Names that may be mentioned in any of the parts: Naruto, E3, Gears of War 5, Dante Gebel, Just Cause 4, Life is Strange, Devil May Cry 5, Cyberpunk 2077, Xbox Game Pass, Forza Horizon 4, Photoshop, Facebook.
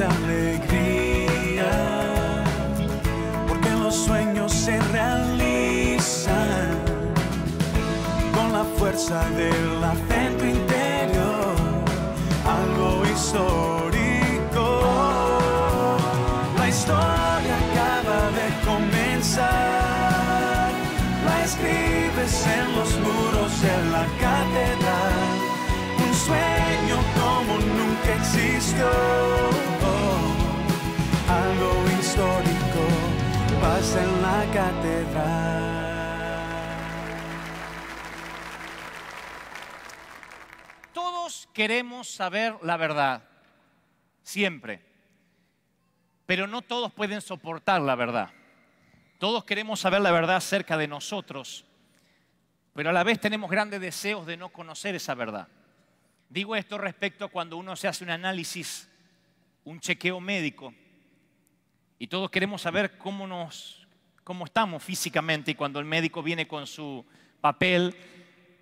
es alegría, porque los sueños se realizan con la fuerza de la fe en tu interior, algo histórico. La historia acaba de comenzar, la escribes en los muros de la catedral. Un sueño como nunca existió, oh, algo histórico pasa en la catedral. Todos queremos saber la verdad, siempre, pero no todos pueden soportar la verdad. Todos queremos saber la verdad acerca de nosotros, pero a la vez tenemos grandes deseos de no conocer esa verdad. Digo esto respecto a cuando uno se hace un análisis, un chequeo médico, y todos queremos saber cómo estamos físicamente, y cuando el médico viene con su papel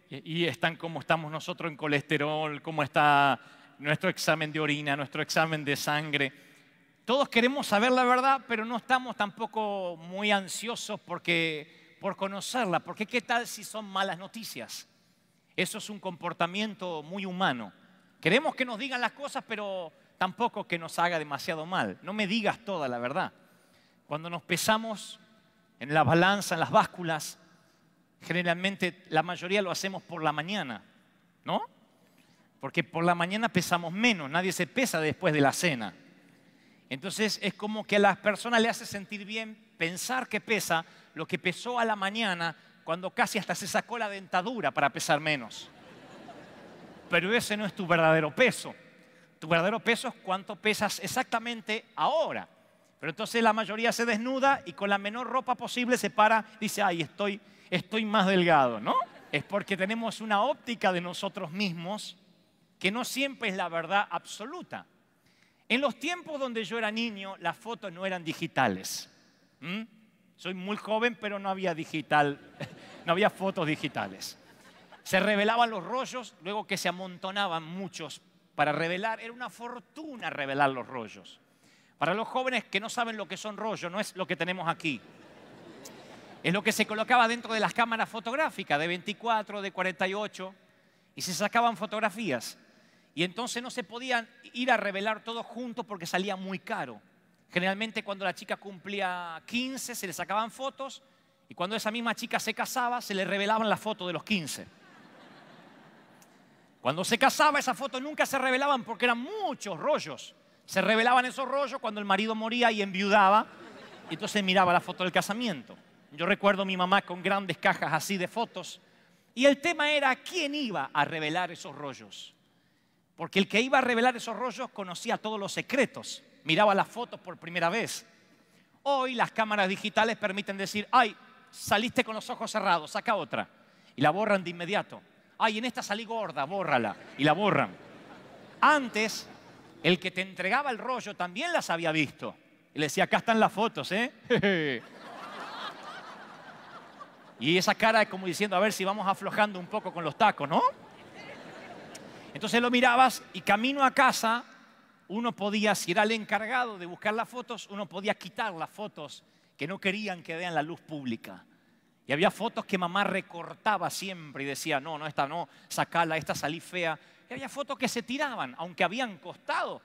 y están cómo estamos nosotros en colesterol, cómo está nuestro examen de orina, nuestro examen de sangre. Todos queremos saber la verdad, pero no estamos tampoco muy ansiosos por conocerla, porque ¿qué tal si son malas noticias? Eso es un comportamiento muy humano. Queremos que nos digan las cosas, pero tampoco que nos haga demasiado mal. No me digas toda la verdad. Cuando nos pesamos en la balanza, en las básculas, generalmente la mayoría lo hacemos por la mañana, ¿no? Porque por la mañana pesamos menos, nadie se pesa después de la cena. Entonces es como que a las personas le hace sentir bien pensar que pesa lo que pesó a la mañana, cuando casi hasta se sacó la dentadura para pesar menos. Pero ese no es tu verdadero peso. Tu verdadero peso es cuánto pesas exactamente ahora. Pero entonces la mayoría se desnuda y con la menor ropa posible se para y dice, ay, estoy más delgado, ¿no? Es porque tenemos una óptica de nosotros mismos que no siempre es la verdad absoluta. En los tiempos donde yo era niño, las fotos no eran digitales. Soy muy joven, pero no había digital, no había fotos digitales. Se revelaban los rollos, luego que se amontonaban muchos para revelar. Era una fortuna revelar los rollos. Para los jóvenes que no saben lo que son rollos, no es lo que tenemos aquí. Es lo que se colocaba dentro de las cámaras fotográficas, de 24, de 48, y se sacaban fotografías. Y entonces no se podían ir a revelar todos juntos porque salía muy caro. Generalmente cuando la chica cumplía 15 se le sacaban fotos y cuando esa misma chica se casaba se le revelaban la foto de los 15. Cuando se casaba esas fotos nunca se revelaban porque eran muchos rollos. Se revelaban esos rollos cuando el marido moría y enviudaba y entonces miraba la foto del casamiento. Yo recuerdo a mi mamá con grandes cajas así de fotos y el tema era quién iba a revelar esos rollos. Porque el que iba a revelar esos rollos conocía todos los secretos. Miraba las fotos por primera vez. Hoy las cámaras digitales permiten decir, ay, saliste con los ojos cerrados, saca otra. Y la borran de inmediato. Ay, en esta salí gorda, bórrala. Y la borran. Antes, el que te entregaba el rollo también las había visto. Y le decía, acá están las fotos, ¿eh? Y esa cara es como diciendo, a ver si vamos aflojando un poco con los tacos, ¿no? Entonces lo mirabas y camino a casa, uno podía, si era el encargado de buscar las fotos, uno podía quitar las fotos que no querían que vean la luz pública. Y había fotos que mamá recortaba siempre y decía, no, no, esta no, sacala, esta salí fea. Y había fotos que se tiraban, aunque habían costado.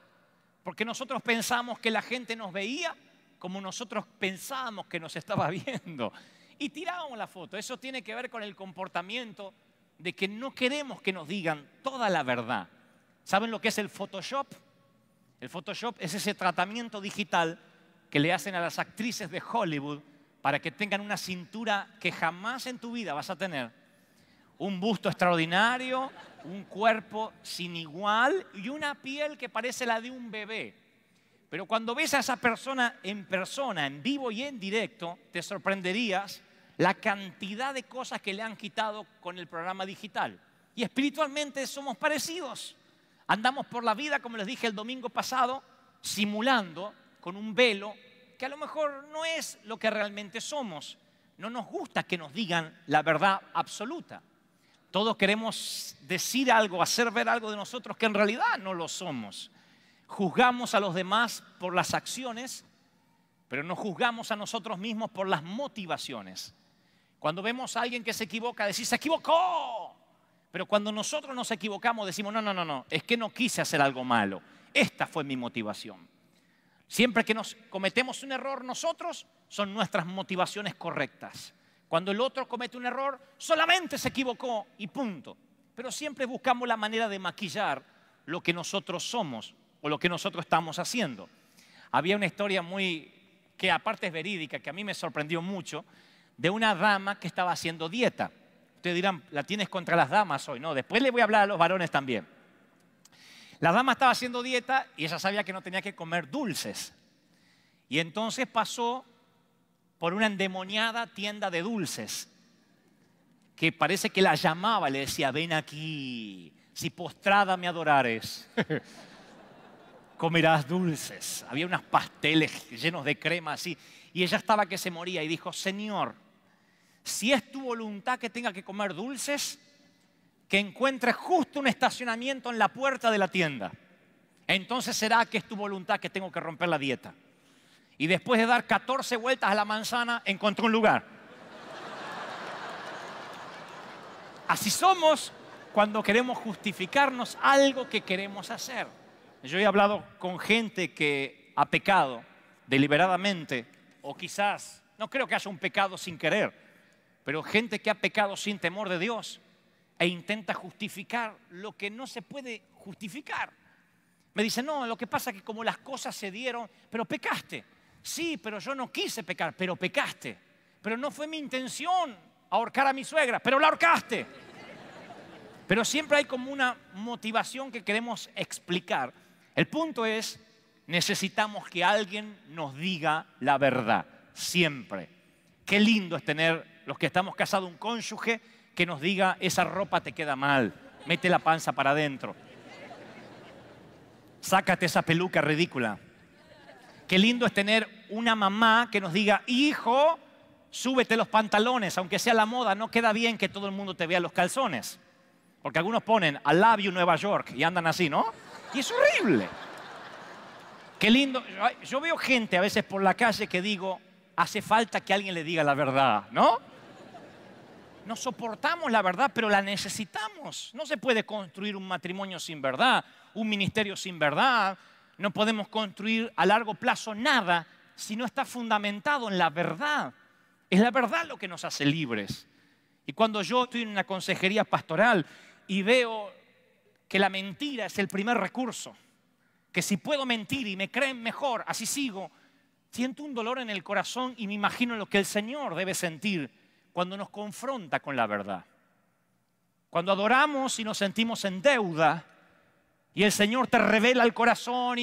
Porque nosotros pensamos que la gente nos veía como nosotros pensábamos que nos estaba viendo. Y tirábamos la foto. Eso tiene que ver con el comportamiento de que no queremos que nos digan toda la verdad. ¿Saben lo que es el Photoshop? El Photoshop es ese tratamiento digital que le hacen a las actrices de Hollywood para que tengan una cintura que jamás en tu vida vas a tener. Un busto extraordinario, un cuerpo sin igual y una piel que parece la de un bebé. Pero cuando ves a esa persona, en vivo y en directo, te sorprenderías la cantidad de cosas que le han quitado con el programa digital. Y espiritualmente somos parecidos. Andamos por la vida, como les dije el domingo pasado, simulando con un velo que a lo mejor no es lo que realmente somos. No nos gusta que nos digan la verdad absoluta. Todos queremos decir algo, hacer ver algo de nosotros que en realidad no lo somos. Juzgamos a los demás por las acciones, pero no juzgamos a nosotros mismos por las motivaciones. Cuando vemos a alguien que se equivoca, decimos, ¡se equivocó! Pero cuando nosotros nos equivocamos, decimos, no, es que no quise hacer algo malo. Esta fue mi motivación. Siempre que nos cometemos un error nosotros, son nuestras motivaciones correctas. Cuando el otro comete un error, solamente se equivocó y punto. Pero siempre buscamos la manera de maquillar lo que nosotros somos o lo que nosotros estamos haciendo. Había una historia que aparte es verídica, que a mí me sorprendió mucho, de una dama que estaba haciendo dieta. Ustedes dirán, la tienes contra las damas hoy, ¿no? Después le voy a hablar a los varones también. La dama estaba haciendo dieta y ella sabía que no tenía que comer dulces. Y entonces pasó por una endemoniada tienda de dulces que parece que la llamaba, le decía, ven aquí, si postrada me adorares, comerás dulces. Había unos pasteles llenos de crema así y ella estaba que se moría y dijo, Señor, si es tu voluntad que tenga que comer dulces, que encuentre justo un estacionamiento en la puerta de la tienda. Entonces será que es tu voluntad que tengo que romper la dieta. Y después de dar 14 vueltas a la manzana, encontró un lugar. Así somos cuando queremos justificarnos algo que queremos hacer. Yo he hablado con gente que ha pecado deliberadamente, o quizás, no creo que haya un pecado sin querer, pero gente que ha pecado sin temor de Dios e intenta justificar lo que no se puede justificar. Me dice, no, lo que pasa es que como las cosas se dieron, pero pecaste. Sí, pero yo no quise pecar, pero pecaste. Pero no fue mi intención ahorcar a mi suegra, pero la ahorcaste. Pero siempre hay como una motivación que queremos explicar. El punto es, necesitamos que alguien nos diga la verdad, siempre. Qué lindo es tener, los que estamos casados, un cónyuge que nos diga, esa ropa te queda mal, mete la panza para adentro. Sácate esa peluca ridícula. Qué lindo es tener una mamá que nos diga, hijo, súbete los pantalones, aunque sea la moda, no queda bien que todo el mundo te vea los calzones. Porque algunos ponen, I love you Nueva York, y andan así, ¿no? Y es horrible. Qué lindo. Yo veo gente a veces por la calle que digo, hace falta que alguien le diga la verdad, ¿no? No soportamos la verdad, pero la necesitamos. No se puede construir un matrimonio sin verdad, un ministerio sin verdad. No podemos construir a largo plazo nada si no está fundamentado en la verdad. Es la verdad lo que nos hace libres. Y cuando yo estoy en una consejería pastoral y veo que la mentira es el primer recurso, que si puedo mentir y me creen mejor, así sigo, siento un dolor en el corazón y me imagino lo que el Señor debe sentir cuando nos confronta con la verdad. Cuando adoramos y nos sentimos en deuda y el Señor te revela el corazón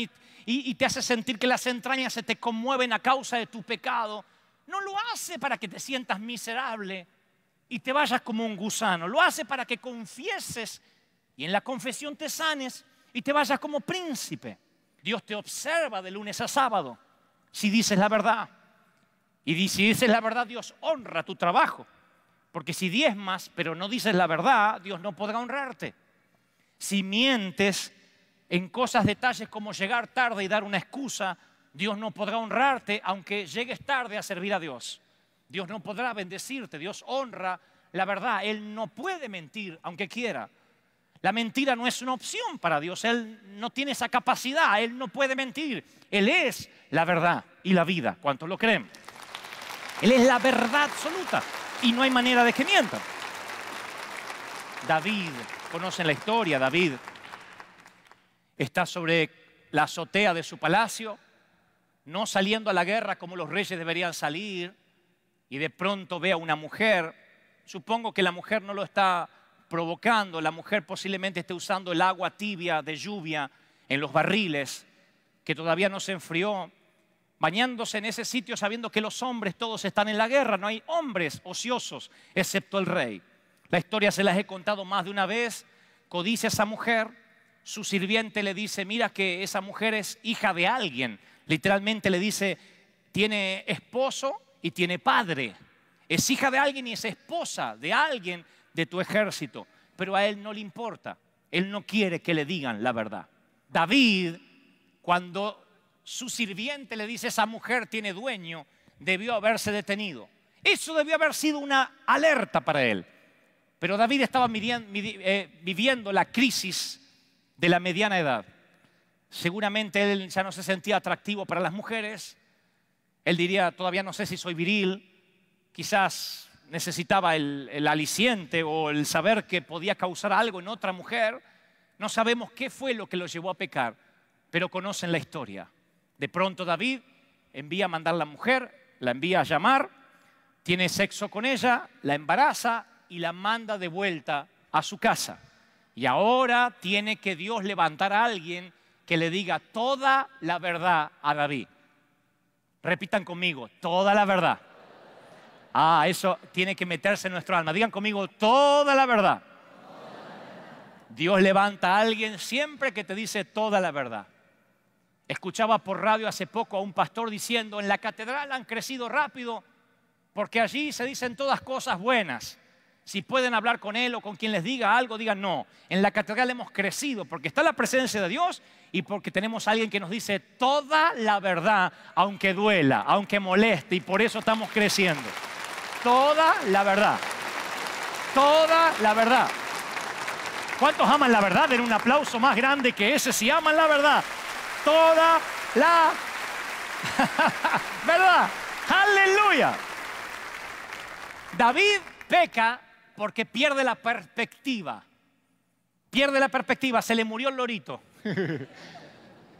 y te hace sentir que las entrañas se te conmueven a causa de tu pecado, no lo hace para que te sientas miserable y te vayas como un gusano. Lo hace para que confieses y en la confesión te sanes y te vayas como príncipe. Dios te observa de lunes a sábado si dices la verdad. Y si dices la verdad, Dios honra tu trabajo. Porque si diezmas, pero no dices la verdad, Dios no podrá honrarte. Si mientes en cosas, detalles como llegar tarde y dar una excusa, Dios no podrá honrarte aunque llegues tarde a servir a Dios. Dios no podrá bendecirte, Dios honra la verdad. Él no puede mentir aunque quiera. La mentira no es una opción para Dios, Él no tiene esa capacidad, Él no puede mentir. Él es la verdad y la vida, ¿cuántos lo creen? Él es la verdad absoluta y no hay manera de que mientan. David, conocen la historia, David está sobre la azotea de su palacio, no saliendo a la guerra como los reyes deberían salir, y de pronto ve a una mujer. Supongo que la mujer no lo está provocando, la mujer posiblemente esté usando el agua tibia de lluvia en los barriles, que todavía no se enfrió, bañándose en ese sitio sabiendo que los hombres todos están en la guerra, no hay hombres ociosos excepto el rey. La historia se las he contado más de una vez. Codicia a esa mujer, su sirviente le dice, mira que esa mujer es hija de alguien, literalmente le dice, tiene esposo y tiene padre, es hija de alguien y es esposa de alguien de tu ejército, pero a él no le importa, él no quiere que le digan la verdad. David cuando su sirviente le dice, esa mujer tiene dueño, debió haberse detenido. Eso debió haber sido una alerta para él. Pero David estaba viviendo la crisis de la mediana edad. Seguramente él ya no se sentía atractivo para las mujeres. Él diría, todavía no sé si soy viril. Quizás necesitaba el aliciente o el saber que podía causar algo en otra mujer. No sabemos qué fue lo que lo llevó a pecar, pero conocen la historia. De pronto David envía a mandar a la mujer, la envía a llamar, tiene sexo con ella, la embaraza y la manda de vuelta a su casa. Y ahora tiene que Dios levantar a alguien que le diga toda la verdad a David. Repitan conmigo, toda la verdad. Ah, eso tiene que meterse en nuestro alma. Digan conmigo, toda la verdad. Dios levanta a alguien siempre que te dice toda la verdad. Escuchaba por radio hace poco a un pastor diciendo, en la catedral han crecido rápido porque allí se dicen todas cosas buenas. Si pueden hablar con él o con quien les diga algo, digan no. En la catedral hemos crecido porque está la presencia de Dios y porque tenemos a alguien que nos dice toda la verdad, aunque duela, aunque moleste, y por eso estamos creciendo. Toda la verdad. Toda la verdad. ¿Cuántos aman la verdad? Den un aplauso más grande que ese si aman la verdad. Toda la verdad. ¡Aleluya! David peca porque pierde la perspectiva. Pierde la perspectiva. Se le murió el lorito.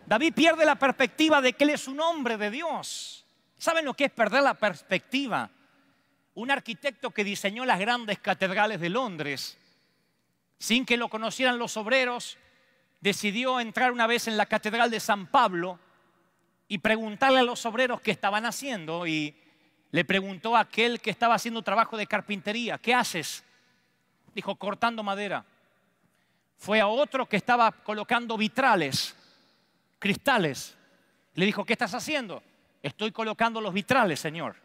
David pierde la perspectiva de que él es un hombre de Dios. ¿Saben lo que es perder la perspectiva? Un arquitecto que diseñó las grandes catedrales de Londres, sin que lo conocieran los obreros, decidió entrar una vez en la catedral de San Pablo y preguntarle a los obreros qué estaban haciendo. Y le preguntó a aquel que estaba haciendo trabajo de carpintería, ¿qué haces? Dijo, cortando madera. Fue a otro que estaba colocando vitrales, cristales. Le dijo, ¿qué estás haciendo? Estoy colocando los vitrales, señor.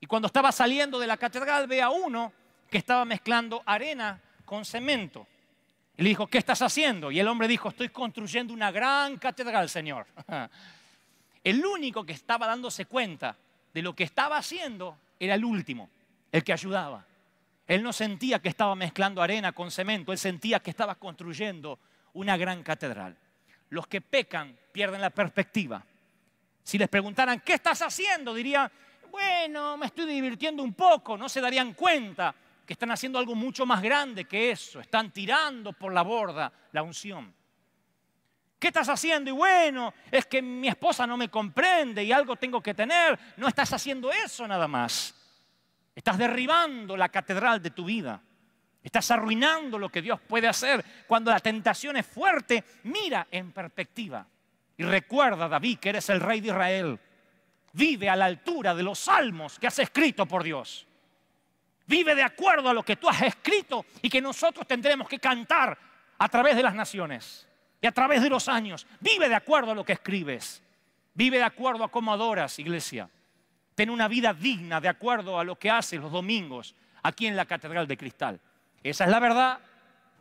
Y cuando estaba saliendo de la catedral, ve a uno que estaba mezclando arena con cemento. Y le dijo, ¿qué estás haciendo? Y el hombre dijo, estoy construyendo una gran catedral, señor. El único que estaba dándose cuenta de lo que estaba haciendo era el último, el que ayudaba. Él no sentía que estaba mezclando arena con cemento, él sentía que estaba construyendo una gran catedral. Los que pecan pierden la perspectiva. Si les preguntaran, ¿qué estás haciendo? Dirían, bueno, me estoy divirtiendo un poco. No se darían cuenta que están haciendo algo mucho más grande que eso. Están tirando por la borda la unción. ¿Qué estás haciendo? Y bueno, es que mi esposa no me comprende y algo tengo que tener. No estás haciendo eso nada más. Estás derribando la catedral de tu vida. Estás arruinando lo que Dios puede hacer. Cuando la tentación es fuerte, mira en perspectiva. Y recuerda, David, que eres el rey de Israel. Vive a la altura de los salmos que has escrito por Dios. Vive de acuerdo a lo que tú has escrito y que nosotros tendremos que cantar a través de las naciones y a través de los años. Vive de acuerdo a lo que escribes. Vive de acuerdo a cómo adoras, iglesia. Ten una vida digna de acuerdo a lo que haces los domingos aquí en la Catedral de Cristal. Esa es la verdad,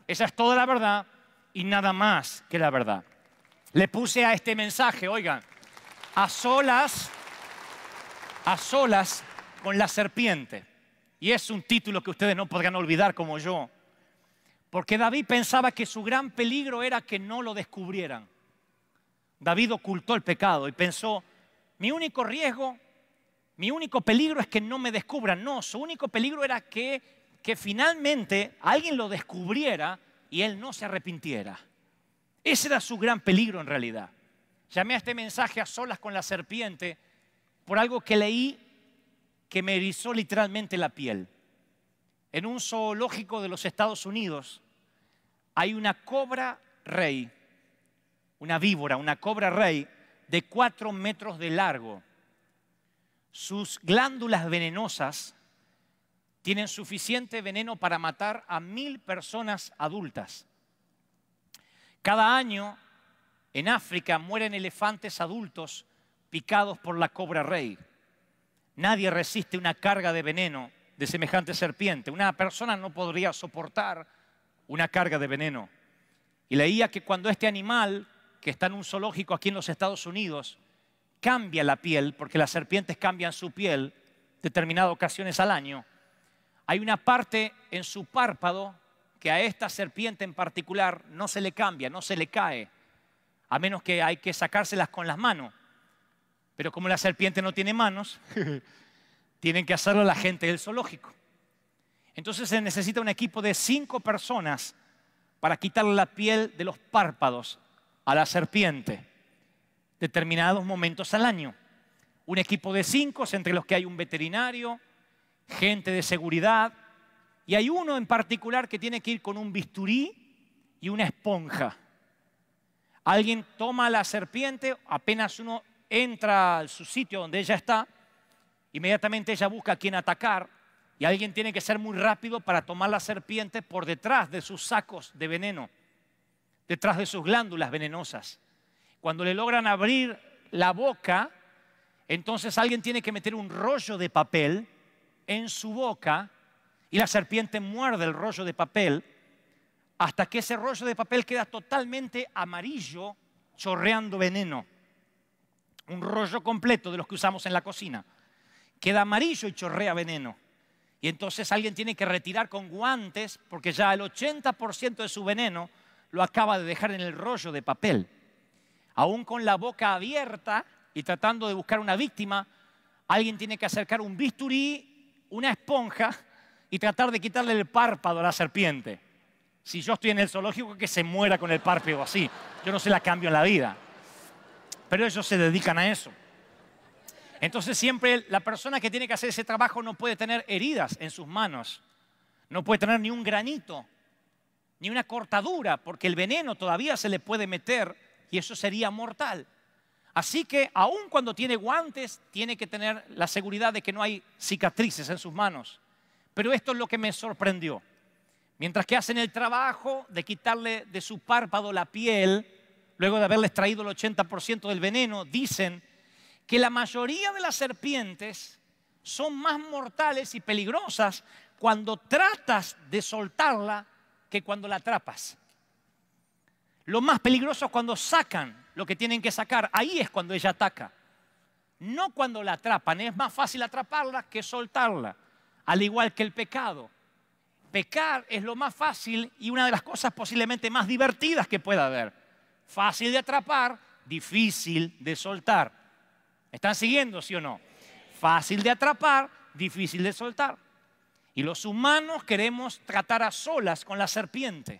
esa es toda la verdad y nada más que la verdad. Le puse a este mensaje, oigan, a solas con la serpiente. Y es un título que ustedes no podrán olvidar como yo. Porque David pensaba que su gran peligro era que no lo descubrieran. David ocultó el pecado y pensó, mi único riesgo, mi único peligro es que no me descubran. No, su único peligro era que finalmente alguien lo descubriera y él no se arrepintiera. Ese era su gran peligro en realidad. Llamé a este mensaje a solas con la serpiente por algo que leí que me erizó literalmente la piel. En un zoológico de los Estados Unidos hay una cobra rey, una víbora, una cobra rey de 4 metros de largo. Sus glándulas venenosas tienen suficiente veneno para matar a 1000 personas adultas. Cada año en África mueren elefantes adultos picados por la cobra rey. Nadie resiste una carga de veneno de semejante serpiente. Una persona no podría soportar una carga de veneno. Y leía que cuando este animal que está en un zoológico aquí en los Estados Unidos, cambia la piel, porque las serpientes cambian su piel determinadas ocasiones al año. Hay una parte en su párpado que a esta serpiente en particular no se le cambia, no se le cae, a menos que hay que sacárselas con las manos. Pero como la serpiente no tiene manos, tienen que hacerlo la gente del zoológico. Entonces se necesita un equipo de 5 personas para quitarle la piel de los párpados a la serpiente, determinados momentos al año. Un equipo de 5, entre los que hay un veterinario, gente de seguridad, y hay uno en particular que tiene que ir con un bisturí y una esponja. Alguien toma a la serpiente, apenas uno entra a su sitio donde ella está, inmediatamente ella busca a quien atacar, y alguien tiene que ser muy rápido para tomar la serpiente por detrás de sus sacos de veneno, detrás de sus glándulas venenosas. Cuando le logran abrir la boca, entonces alguien tiene que meter un rollo de papel en su boca y la serpiente muerde el rollo de papel hasta que ese rollo de papel queda totalmente amarillo, chorreando veneno. Un rollo completo de los que usamos en la cocina. Queda amarillo y chorrea veneno. Y entonces alguien tiene que retirar con guantes porque ya el 80% de su veneno lo acaba de dejar en el rollo de papel. Aún con la boca abierta y tratando de buscar una víctima, alguien tiene que acercar un bisturí, una esponja y tratar de quitarle el párpado a la serpiente. Si yo estoy en el zoológico, que se muera con el párpado así. Yo no se la cambio en la vida. Pero ellos se dedican a eso. Entonces siempre la persona que tiene que hacer ese trabajo no puede tener heridas en sus manos. No puede tener ni un granito, ni una cortadura, porque el veneno todavía se le puede meter y eso sería mortal. Así que aun cuando tiene guantes, tiene que tener la seguridad de que no hay cicatrices en sus manos. Pero esto es lo que me sorprendió. Mientras que hacen el trabajo de quitarle de su párpado la piel, luego de haberles traído el 80% del veneno, dicen que la mayoría de las serpientes son más mortales y peligrosas cuando tratas de soltarla que cuando la atrapas. Lo más peligroso es cuando sacan lo que tienen que sacar. Ahí es cuando ella ataca. No cuando la atrapan. Es más fácil atraparla que soltarla. Al igual que el pecado. Pecar es lo más fácil y una de las cosas posiblemente más divertidas que pueda haber. Fácil de atrapar, difícil de soltar. ¿Me están siguiendo, sí o no? Fácil de atrapar, difícil de soltar. Y los humanos queremos tratar a solas con la serpiente.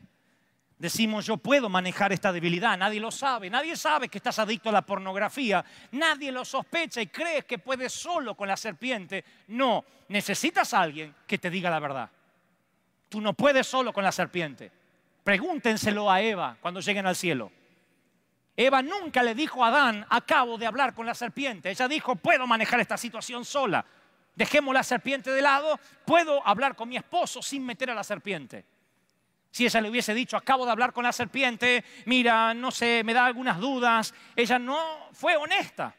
Decimos, yo puedo manejar esta debilidad, nadie lo sabe. Nadie sabe que estás adicto a la pornografía. Nadie lo sospecha y crees que puedes solo con la serpiente. No, necesitas a alguien que te diga la verdad. Tú no puedes solo con la serpiente. Pregúntenselo a Eva cuando lleguen al cielo. Eva nunca le dijo a Adán, acabo de hablar con la serpiente. Ella dijo, puedo manejar esta situación sola. Dejemos la serpiente de lado, puedo hablar con mi esposo sin meter a la serpiente. Si ella le hubiese dicho, acabo de hablar con la serpiente, mira, no sé, me da algunas dudas. Ella no fue honesta.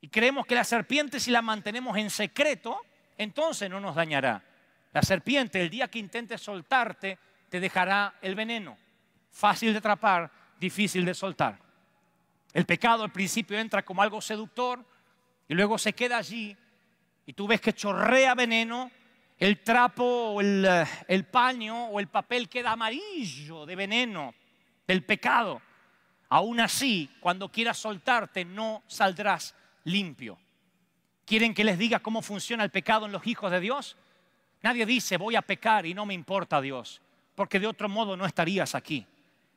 Y creemos que la serpiente, si la mantenemos en secreto, entonces no nos dañará. La serpiente, el día que intentes soltarte, te dejará el veneno. Fácil de atrapar, difícil de soltar. El pecado al principio entra como algo seductor y luego se queda allí y tú ves que chorrea veneno. El trapo, o el paño o el papel queda amarillo de veneno, del pecado. Aún así, cuando quieras soltarte, no saldrás limpio. ¿Quieren que les diga cómo funciona el pecado en los hijos de Dios? Nadie dice, voy a pecar y no me importa Dios, porque de otro modo no estarías aquí.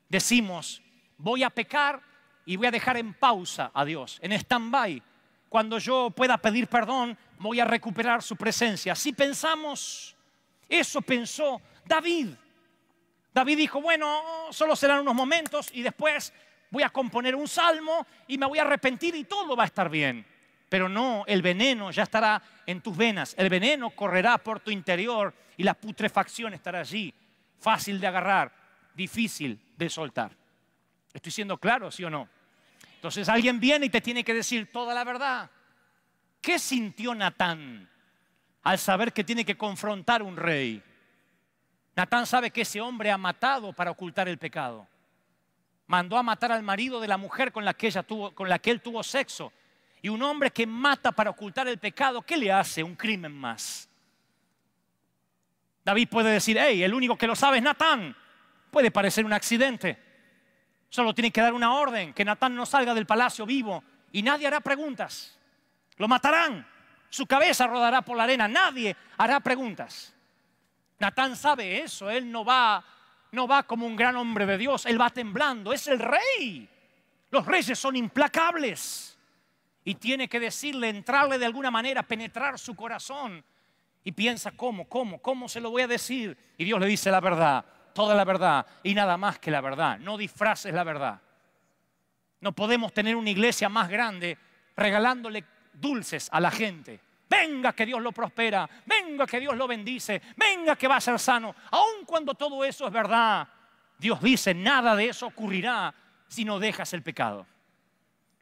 Decimos, voy a pecar y voy a dejar en pausa a Dios, en stand-by. Cuando yo pueda pedir perdón, voy a recuperar su presencia. Si pensamos, eso pensó David. David dijo, bueno, solo serán unos momentos y después voy a componer un salmo y me voy a arrepentir y todo va a estar bien. Pero no, el veneno ya estará en tus venas. El veneno correrá por tu interior y la putrefacción estará allí. Fácil de agarrar, difícil de soltar. ¿Estoy siendo claro, sí o no? Entonces alguien viene y te tiene que decir toda la verdad. ¿Qué sintió Natán al saber que tiene que confrontar un rey? Natán sabe que ese hombre ha matado para ocultar el pecado. mandó a matar al marido de la mujer con la que él tuvo sexo. Y un hombre que mata para ocultar el pecado, ¿qué le hace? Un crimen más. David puede decir, hey, el único que lo sabe es Natán. Puede parecer un accidente. Solo tiene que dar una orden, que Natán no salga del palacio vivo. Y nadie hará preguntas. Lo matarán. Su cabeza rodará por la arena. Nadie hará preguntas. Natán sabe eso. Él no va como un gran hombre de Dios. Él va temblando. Es el rey. Los reyes son implacables. Y tiene que decirle, entrarle de alguna manera, penetrar su corazón. Y piensa, ¿cómo se lo voy a decir? Y Dios le dice la verdad, toda la verdad y nada más que la verdad. No disfraces la verdad. No podemos tener una iglesia más grande regalándole dulces a la gente. Venga que Dios lo prospera, venga que Dios lo bendice, venga que va a ser sano. Aun cuando todo eso es verdad, Dios dice, nada de eso ocurrirá si no dejas el pecado.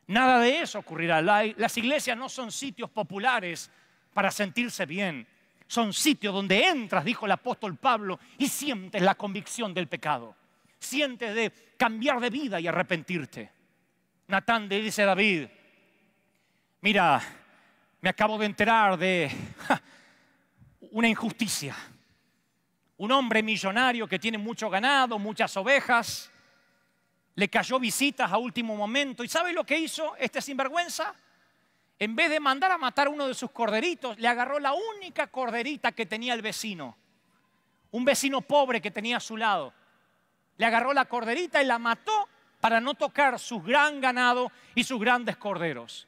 Nada de eso ocurrirá. Las iglesias no son sitios populares para sentirse bien. Son sitios donde entras, dijo el apóstol Pablo, y sientes la convicción del pecado. Sientes de cambiar de vida y arrepentirte. Natán le dice a David, mira, me acabo de enterar de una injusticia. Un hombre millonario que tiene mucho ganado, muchas ovejas, le cayó visitas a último momento. ¿Y sabe lo que hizo este sinvergüenza? En vez de mandar a matar a uno de sus corderitos, le agarró la única corderita que tenía el vecino. Un vecino pobre que tenía a su lado. Le agarró la corderita y la mató para no tocar su gran ganado y sus grandes corderos.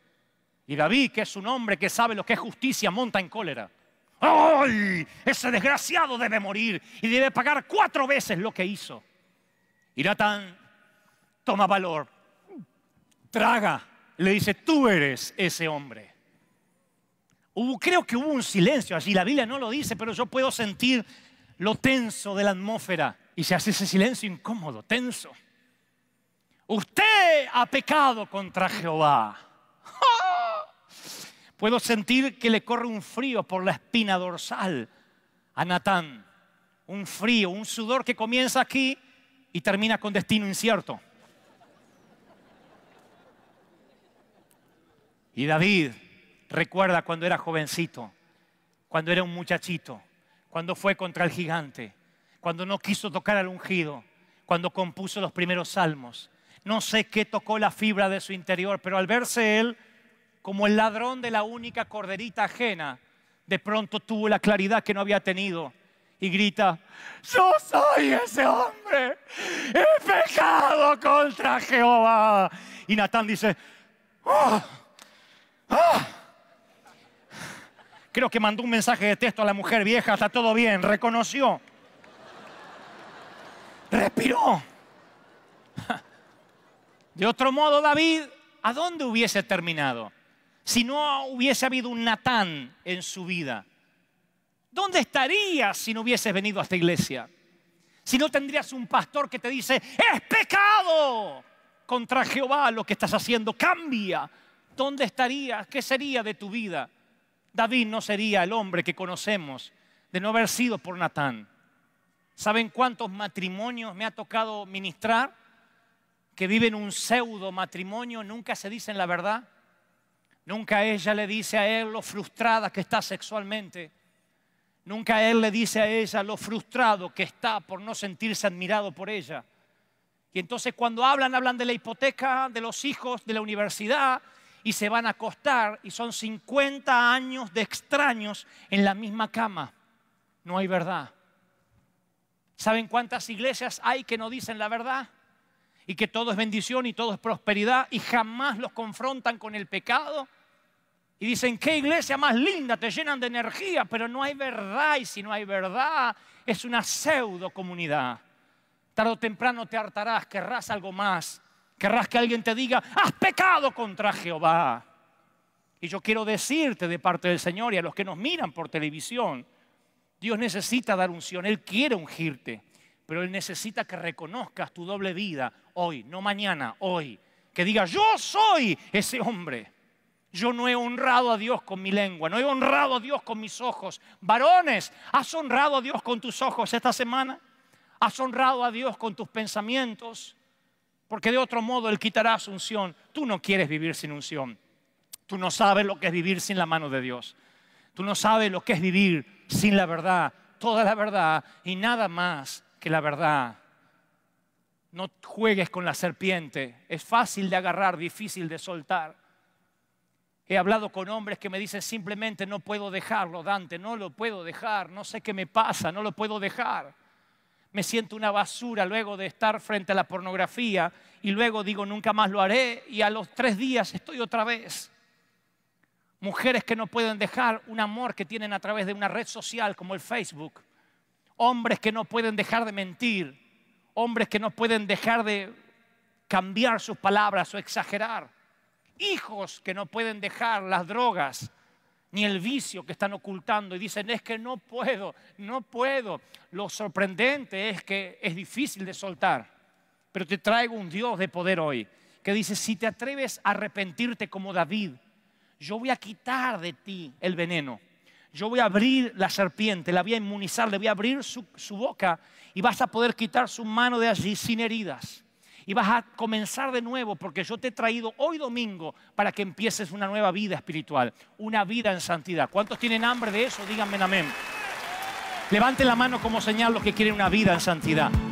Y David, que es un hombre que sabe lo que es justicia, monta en cólera. ¡Ay! Ese desgraciado debe morir y debe pagar 4 veces lo que hizo. Y Natán toma valor, traga. Le dice, tú eres ese hombre. Creo que hubo un silencio allí, la Biblia no lo dice, pero yo puedo sentir lo tenso de la atmósfera. Y se hace ese silencio incómodo, tenso. Usted ha pecado contra Jehová. ¡Oh! Puedo sentir que le corre un frío por la espina dorsal a Natán. Un frío, un sudor que comienza aquí y termina con destino incierto. Y David recuerda cuando era jovencito, cuando era un muchachito, cuando fue contra el gigante, cuando no quiso tocar al ungido, cuando compuso los primeros salmos. No sé qué tocó la fibra de su interior, pero al verse él como el ladrón de la única corderita ajena, de pronto tuvo la claridad que no había tenido y grita, yo soy ese hombre, he pecado contra Jehová. Y Natán dice, ¡oh! ¡Ah! Creo que mandó un mensaje de texto a la mujer vieja, está todo bien, reconoció. Respiró. De otro modo, David, ¿a dónde hubiese terminado? Si no hubiese habido un Natán en su vida. ¿Dónde estarías si no hubieses venido a esta iglesia? Si no tendrías un pastor que te dice, es pecado contra Jehová lo que estás haciendo, cambia. ¿Dónde estarías? ¿Qué sería de tu vida? David no sería el hombre que conocemos de no haber sido por Natán. ¿Saben cuántos matrimonios me ha tocado ministrar? Que viven un pseudo matrimonio, nunca se dicen la verdad. Nunca ella le dice a él lo frustrada que está sexualmente. Nunca él le dice a ella lo frustrado que está por no sentirse admirado por ella. Y entonces cuando hablan de la hipoteca, de los hijos, de la universidad, y se van a acostar y son 50 años de extraños en la misma cama. No hay verdad. ¿Saben cuántas iglesias hay que no dicen la verdad? Y que todo es bendición y todo es prosperidad y jamás los confrontan con el pecado. Y dicen, qué iglesia más linda, te llenan de energía, pero no hay verdad. Y si no hay verdad, es una pseudo comunidad. Tarde o temprano te hartarás, querrás algo más. Querrás que alguien te diga, has pecado contra Jehová. Y yo quiero decirte de parte del Señor y a los que nos miran por televisión, Dios necesita dar unción, Él quiere ungirte, pero Él necesita que reconozcas tu doble vida hoy, no mañana, hoy. Que digas, yo soy ese hombre. Yo no he honrado a Dios con mi lengua, no he honrado a Dios con mis ojos. Varones, ¿has honrado a Dios con tus ojos esta semana? ¿Has honrado a Dios con tus pensamientos? porque de otro modo Él quitará su unción. Tú no quieres vivir sin unción. Tú no sabes lo que es vivir sin la mano de Dios. Tú no sabes lo que es vivir sin la verdad, toda la verdad y nada más que la verdad. No juegues con la serpiente. Es fácil de agarrar, difícil de soltar. He hablado con hombres que me dicen simplemente no puedo dejarlo, Dante, no lo puedo dejar, no sé qué me pasa, no lo puedo dejar. Me siento una basura luego de estar frente a la pornografía y luego digo nunca más lo haré y a los 3 días estoy otra vez. Mujeres que no pueden dejar un amor que tienen a través de una red social como el Facebook. Hombres que no pueden dejar de mentir. Hombres que no pueden dejar de cambiar sus palabras o exagerar. Hijos que no pueden dejar las drogas ni el vicio que están ocultando y dicen es que no puedo, no puedo. Lo sorprendente es que es difícil de soltar, pero te traigo un Dios de poder hoy que dice si te atreves a arrepentirte como David, yo voy a quitar de ti el veneno. Yo voy a abrir la serpiente, la voy a inmunizar, le voy a abrir su boca y vas a poder quitar su mano de allí sin heridas. Y vas a comenzar de nuevo porque yo te he traído hoy domingo para que empieces una nueva vida espiritual, una vida en santidad. ¿Cuántos tienen hambre de eso? Díganme amén. Levanten la mano como señal los que quieren una vida en santidad.